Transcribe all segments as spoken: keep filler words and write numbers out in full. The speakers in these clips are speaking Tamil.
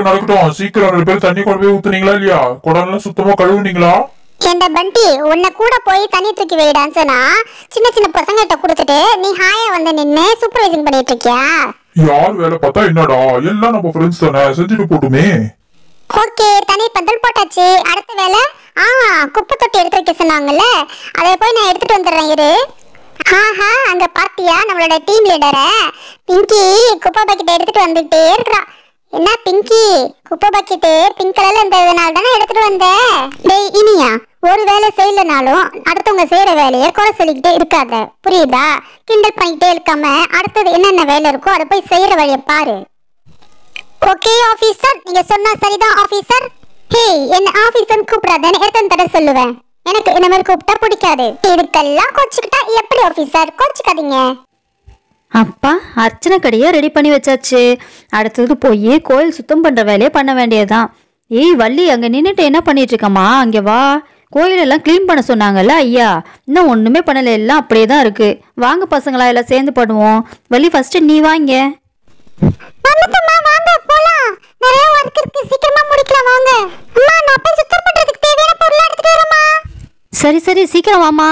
இருக்கட்டும் நடக்கட்டும், சீக்கிரம் ரெண்டு பேரும் தண்ணி கொண்டு போய் ஊத்துனீங்களா இல்லையா? குடம்லாம் சுத்தமா கழுவுனீங்களா? ஏண்டா பண்டி, உன்னை கூட போய் தண்ணி தூக்கி வைடான்னு சொன்னா சின்ன சின்ன பசங்கிட்ட கொடுத்துட்டு நீ ஹாயா வந்து நின்னு சூப்பர்வைசிங் பண்ணிட்டு இருக்கியா? யார் வேலை பார்த்தா என்னடா, எல்லாம் நம்ம ஃப்ரெண்ட்ஸ் தானே, செஞ்சுட்டு போட்டுமே. ஓகே, தண்ணி பந்தல் போட்டாச்சு. அடுத்த வேலை ஆ குப்பை தொட்டி எடுத்து வைக்க சொன்னாங்கல்ல, அதை போய் நான் எடுத்துட்டு வந்துடுறேன் இரு. ஆஹா, அங்க பார்த்தியா நம்மளோட டீம் லீடரை பிங்கி குப்பை பக்கெட்டை எடுத்துட்டு வந்துட்டே இருக்கிறா. என்ன பிங்கி, குப்பை பக்கெட்டு பிங்க் கலர்ல இருந்ததுனால தானே எடுத்துட்டு வந்தேன். டேய் இனியா, ஒரு வேலை செய்யலனாலும் அடுத்தவங்க செய்யற வேலையை குறை சொல்லிக்கிட்டே இருக்காத, புரியுதா? கிண்டல் பண்ணிக்கிட்டே இருக்காம அடுத்தது என்னென்ன வேலை இருக்கோ அதை போய் செய்யற வழியை பாரு. ஓகே ஆபீசர், நீங்க சொன்னா சரிதான் ஆபீசர். ஹே, என்ன ஆபீசர் கூப்பிடாதேன்னு எத்தனை தடவை சொல்லுவேன்? எனக்கு இந்த மாதிரி கூப்பிட்டா பிடிக்காது. இதுக்கெல்லாம் கோச்சுக்கிட்டா எப்படி ஆபீசர்? கோச்சுக்காதீங்க. அப்பா, அர்ச்சனை கடையை ரெடி பண்ணி வச்சாச்சு. அடுத்தது போய் கோயில் சுத்தம் பண்ற வேலையை பண்ண வேண்டியதுதான். ஏய் வள்ளி, அங்க நின்றுட்டு என்ன பண்ணிட்டு இருக்கம்மா? அங்கே வா. கோயிலெல்லாம் க்ளீன் பண்ண சொன்னாங்கல்ல ஐயா, இன்னும் ஒன்றுமே பண்ணலை, எல்லாம் அப்படியே தான் இருக்குது. வாங்க பசங்களா, எல்லாம் சேர்ந்து பண்ணுவோம். வள்ளி ஃபஸ்ட்டு நீ வாங்க. அம்மா வாங்க போலாம், நிறைய வர்க் இருக்கு, சீக்கிரமா முடிக்கலாம் வாங்க. அம்மா நான் போய் சுத்தம் பண்றதுக்கு தேவையான பொருளை எடுத்துட்டு வரேம்மா. சரி சரி சீக்கிரம் வாமா.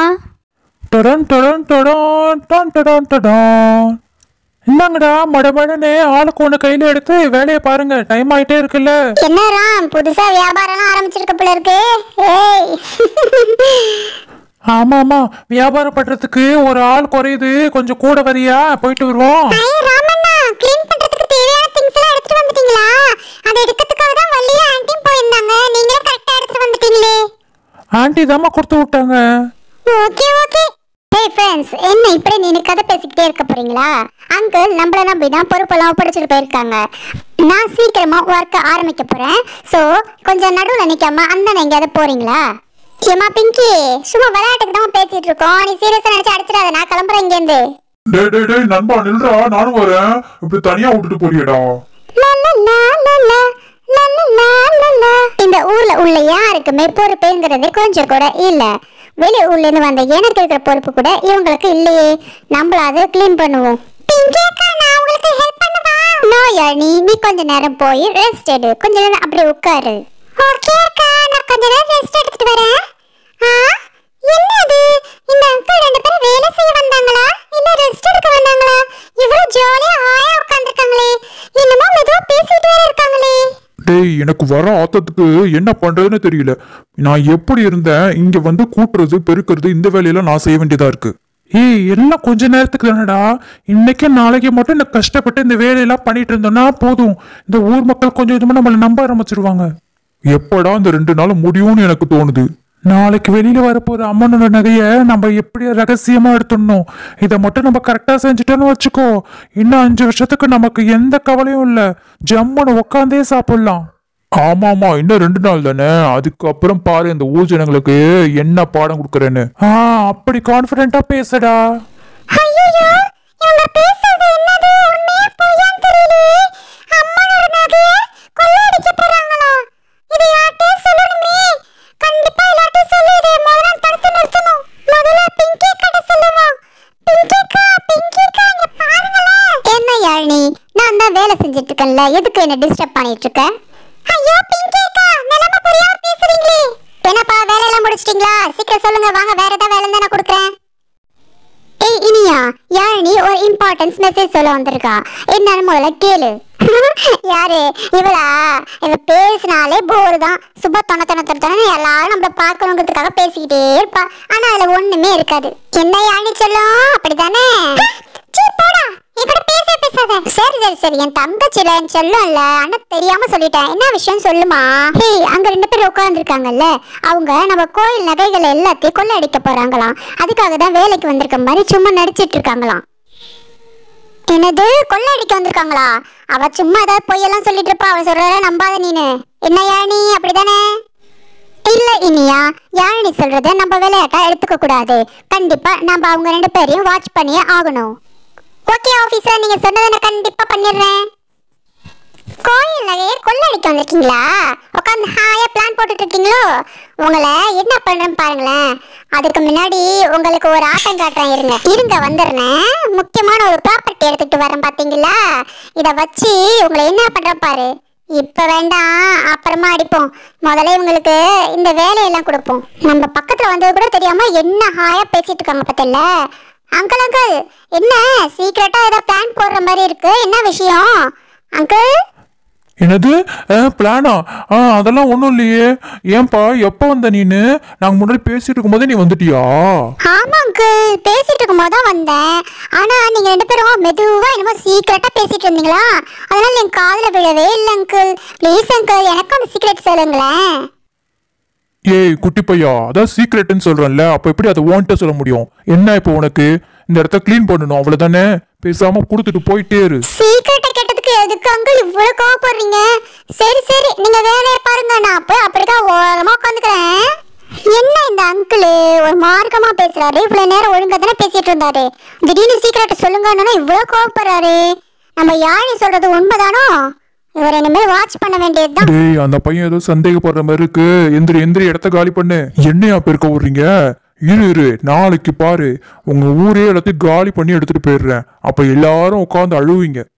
டொடன் டொடன் டொடன் டான் டொடன் டொடன். என்னங்கடா மடமடனே ஆளுக்கு ஒன்று கையில் எடுத்து வேலையை பாருங்க, டைம் ஆகிட்டே இருக்குல்ல. என்ன ராம், புதுசாக வியாபாரம்லாம் ஆரம்பிச்சிருக்க போல இருக்கு. ஆமாம் ஆமாம், வியாபாரம் பண்ணுறதுக்கு ஒரு ஆள் குறையுது, கொஞ்சம் கூட வரியா? போயிட்டு வருவோம். ஆண்டி தாம்மா கொடுத்து விட்டாங்க. என்ன இப்படி நீங்க கதை பேசிக்கிட்டே இருக்க போறீங்களா? அங்கிள் நம்மள நம்பி தான் பொறுப்பெல்லாம் ஒப்படைச்சிட்டு போயிருக்காங்க. நான் சீக்கிரமா ஒர்க்க ஆரம்பிக்க போறேன், ஸோ கொஞ்சம் நடுவில் நிற்காம அந்த எங்கேயாவது போறீங்களா? ஏமா பிங்கி, சும்மா விளையாட்டுக்கு தான் பேசிட்டு இருக்கோம், நீ சீரியஸா நினைச்சு அடிச்சிடாத. நான் கிளம்புறேன் இங்கேருந்து. டேய் டேய் டேய் நண்பா நில்றா, நானும் வரேன். இப்படி தனியா விட்டுட்டு போறியடா. இந்த ஊர்ல உள்ள யாருக்குமே பொறுப்புங்கிறது கொஞ்சம் கூட இல்ல. வெளியே ஊர்லேருந்து வந்த எனக்கு இருக்கிற பொறுப்பு கூட இவங்களுக்கு இல்லையே. நம்மளாவது க்ளீன் பண்ணுவோம். நீ நீ கொஞ்ச நேரம் போய் ரெஸ்ட் எடு, கொஞ்ச நேரம் அப்படியே உட்காரு. ஓகே அக்கா, நான் கொஞ்ச நேரம் ரெஸ்ட் எடுத்துட்டு வரேன். ஆ என்னது, இந்த அங்கிள் ரெண்டு பேரும் வேலை செய்ய வந்தாங்களா இல்ல ரெஸ்ட் எடுக்க வந்தாங்களா? இவ்வளவு ஜாலியா ஆயா உட்கார்ந்திருக்காங்களே, என்னமோ ஏதோ பேசிட்டே இருக்காங்களே. டேய், எனக்கு வர ஆத்தத்துக்கு என்ன பண்றதுன்னு தெரியல. நான் எப்படி இருந்தேன், இங்க வந்து கூட்டுறது பெருக்கிறது இந்த வேலையெல்லாம் நான் செய்ய வேண்டியதா இருக்கு. ஏய் எல்லாம் கொஞ்ச நேரத்துக்கு தானடா, இன்னைக்கு நாளைக்கு மட்டும் எனக்கு கஷ்டப்பட்டு இந்த வேலையெல்லாம் பண்ணிட்டு இருந்தோம்னா போதும், இந்த ஊர் மக்கள் கொஞ்சம் கொஞ்சமா நம்மளை நம்ப ஆரம்பிச்சிருவாங்க. எப்படா இந்த ரெண்டு நாள் முடியும்னு எனக்கு தோணுது. நாளைக்கு வெளியில வரப்போற அம்மனோட நகையை நம்ம எப்படியா ரகசியமா எடுத்துடணும். இதை மட்டும் நம்ம கரெக்டா செஞ்சுட்டோன்னு வச்சுக்கோ, இன்னும் அஞ்சு வருஷத்துக்கு நமக்கு எந்த கவலையும் இல்லை, ஜம்முன்னு உக்காந்தே சாப்பிடலாம். ஆமா ஆமா, இன்னும் ரெண்டு நாள் தானே, அதுக்கப்புறம் பாரு இந்த ஊர் ஜனங்களுக்கு என்ன பாடம் கொடுக்குறேன்னு. ஆ அப்படி கான்ஃபிடென்ட்டா பேசடா. எதுக்கு என்ன டிஸ்டர்ப் பண்ணிட்டு இருக்க? ஐயோ பிங்கி அக்கா, நிலம புரியாம பேசுறீங்களே. என்னப்பா வேலை எல்லாம் முடிச்சிட்டீங்களா? சீக்கிரம் சொல்லுங்க, வாங்க வேற ஏதாவது வேலை நான் கொடுக்குறேன். ஏய் இனியா, யாழினி ஒரு இம்பார்ட்டன்ஸ் மெசேஜ் சொல்ல வந்திருக்கா, என்னன்னு முதல்ல கேளு. யாரு இவளா? இவ பேசினாலே போர் தான், சும்மா தொண தொண தொணன்னு எல்லாரும் நம்மள பார்க்கணுங்கிறதுக்காக பேசிக்கிட்டே இருப்பா, ஆனா அதுல ஒண்ணுமே இருக்காது. என்ன யாழினி சொல்லும், அப்படிதானே? சரி சரி சரி, என் தங்கச்சில சொல்லும்ல, ஆனா தெரியாம சொல்லிட்டேன். என்ன விஷயம் சொல்லுமா? ஹேய், அங்க ரெண்டு பேர் உட்கார்ந்துருக்காங்கல்ல, அவங்க நம்ம கோயில் நகைகள் எல்லாத்தையும் கொள்ள அடிக்க போறாங்களாம், அதுக்காக தான் வேலைக்கு வந்திருக்க மாதிரி சும்மா நடிச்சிட்டு இருக்காங்களாம். என்னது, கொள்ள அடிக்க வந்திருக்காங்களா? அவ சும்மா ஏதாவது பொய்யெல்லாம் சொல்லிட்டு இருப்பா, அவ சொல்ற நம்பாத நீனு. என்ன யானி, அப்படிதானே? இல்ல இனியா, யானி சொல்றத நம்ம விளையாட்டா எடுத்துக்க கூடாது, கண்டிப்பா நம்ம அவங்க ரெண்டு பேரையும் வாட்ச் பண்ணியே ஆகணும். ஓகே ஆபீசர், நீங்க சொன்னதை நான் கண்டிப்பா பண்ணிடுறேன். கோயில் நகையை கொள்ள அடிக்க வந்திருக்கீங்களா? உட்காந்து ஹாயா பிளான் போட்டுட்டு இருக்கீங்களோ? உங்களை என்ன பண்ணுறேன்னு பாருங்களேன். அதுக்கு முன்னாடி உங்களுக்கு ஒரு ஆட்டம் காட்டுறேன், இருங்க இருங்க வந்துடுறேன். முக்கியமான ஒரு ப்ராப்பர்ட்டி எடுத்துகிட்டு வரேன் பார்த்தீங்களா, இதை வச்சு உங்களை என்ன பண்ணுறேன் பாரு. இப்ப வேண்டாம், அப்புறமா அடிப்போம். முதல்ல இவங்களுக்கு இந்த வேலையெல்லாம் கொடுப்போம். நம்ம பக்கத்துல வந்தது கூட தெரியாம என்ன ஹாயா பேசிட்டு இருக்காங்க பத்தில. அங்கிள் அங்கிள் என்ன சீக்கிரட்டா ஏதோ பிளான் போடுற மாதிரி இருக்கு, என்ன விஷயம் அங்கிள்? என்னது பிளானா? ஆ அதெல்லாம் ஒன்றும் இல்லையே. ஏன்பா எப்போ வந்த நீனு? நாங்கள் முன்னாடி பேசிட்டு இருக்கும்போதே நீ வந்துட்டியா? ஆமாங்கு, பேசிட்டு இருக்கும்போது தான் வந்தேன். ஆனால் நீங்கள் ரெண்டு பேரும் மெதுவாக என்னமோ சீக்கிரட்டாக பேசிட்டு இருந்தீங்களா, அதனால என் காதில் விழவே இல்லை அங்கிள். ப்ளீஸ் அங்கிள், எனக்கும் அந்த சீக்கிரட் சொல்லுங்களேன். ஏய் குட்டி பையா, அதான் சீக்கிரட்னு சொல்கிறேன்ல, அப்போ எப்படி அதை ஓன்ட்ட சொல்ல முடியும்? என்ன இப்போ உனக்கு இந்த இடத்த க்ளீன் பண்ணணும் அவ்வளோதானே, பேசாமல் கொடுத்துட்டு போயிட்டே இரு. சீக்கிரட்டை கேட்டதுக்கு எதுக்கு அங்கிள் இவ்வளோ கோவப்படுறீங்க? சரி சரி, நீங்கள் வேலையை பாருங்க, நான் போய் அப்படிதான் ஓரமாக உட்காந்துக்கிறேன். என்ன இந்த அங்கிள் ஒரு மார்க்கமாக பேசுகிறாரு, இவ்வளோ நேரம் ஒழுங்காக தானே பேசிகிட்டு இருந்தாரு, திடீர்னு சீக்கிரட்டை சொல்லுங்கன்னா இவ்வளோ கோவப்படுறாரு. நம்ம யானை சொல்கிறது உண்மைதானோ? இவர் இனிமேல் வாட்ச் பண்ண வேண்டியதுதான். டேய் அந்த பையன் ஏதோ சந்தேகப்படுற மாதிரி இருக்கு, எந்திரி எந்திரி, இடத்த காலி பண்ணு. என்னையா பெருக்க விடுறீங்க? இரு இரு, நாளைக்கு பாரு உங்க ஊரே எல்லாத்தையும் காலி பண்ணி எடுத்துட்டு போயிடுறேன், அப்ப எல்லாரும் உட்காந்து அழுவீங்க.